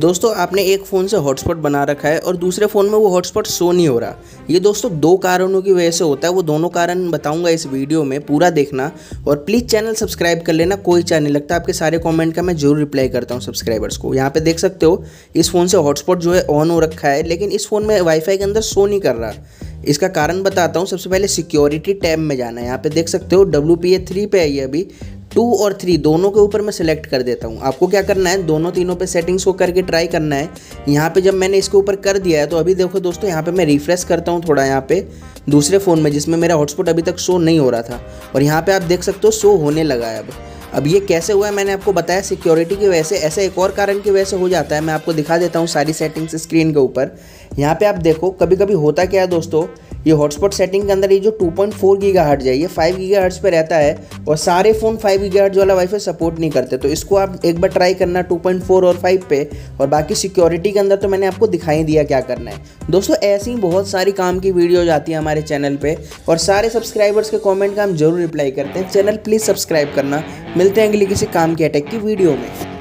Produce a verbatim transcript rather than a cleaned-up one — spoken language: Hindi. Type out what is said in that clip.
दोस्तों आपने एक फ़ोन से हॉटस्पॉट बना रखा है और दूसरे फ़ोन में वो हॉटस्पॉट शो नहीं हो रहा। ये दोस्तों दो कारणों की वजह से होता है। वो दोनों कारण बताऊंगा इस वीडियो में, पूरा देखना। और प्लीज़ चैनल सब्सक्राइब कर लेना, कोई चार्ज नहीं लगता। आपके सारे कमेंट का मैं जरूर रिप्लाई करता हूँ सब्सक्राइबर्स को। यहाँ पर देख सकते हो इस फ़ोन से हॉटस्पॉट जो है ऑन हो रखा है, लेकिन इस फ़ोन में वाईफाई के अंदर शो नहीं कर रहा। इसका कारण बताता हूँ। सबसे पहले सिक्योरिटी टैब में जाना है। यहाँ पर देख सकते हो डब्ल्यू पी ए थ्री पे है, ये अभी टू और थ्री दोनों के ऊपर मैं सिलेक्ट कर देता हूँ। आपको क्या करना है, दोनों तीनों पे सेटिंग्स को करके ट्राई करना है। यहाँ पे जब मैंने इसके ऊपर कर दिया है तो अभी देखो दोस्तों, यहाँ पे मैं रिफ्रेश करता हूँ थोड़ा यहाँ पे दूसरे फ़ोन में जिसमें मेरा हॉटस्पॉट अभी तक शो नहीं हो रहा था, और यहाँ पे आप देख सकते हो शो होने लगा है। अब अब ये कैसे हुआ है मैंने आपको बताया, सिक्योरिटी की वजह से। ऐसे एक और कारण की वजह से हो जाता है। मैं आपको दिखा देता हूँ सारी सेटिंग्स स्क्रीन के ऊपर। यहाँ पे आप देखो कभी कभी होता क्या है दोस्तों, ये हॉटस्पॉट सेटिंग के अंदर ये जो टू पॉइंट फोर गीगाहर्ट्ज़ है ये फाइव गीगाहर्ट्ज़ पे रहता है, और सारे फ़ोन फाइव गीगाहर्ट्ज़ वाला वाईफाई सपोर्ट नहीं करते। तो इसको आप एक बार ट्राई करना टू पॉइंट फोर और फाइव पे, और बाकी सिक्योरिटी के अंदर तो मैंने आपको दिखाई दिया क्या करना है। दोस्तों ऐसी बहुत सारी काम की वीडियोज आती है हमारे चैनल पर, और सारे सब्सक्राइबर्स के कॉमेंट का हम जरूर रिप्लाई करते हैं। चैनल प्लीज़ सब्सक्राइब करना। मिलते हैं अगली किसी काम के अटैक की वीडियो में।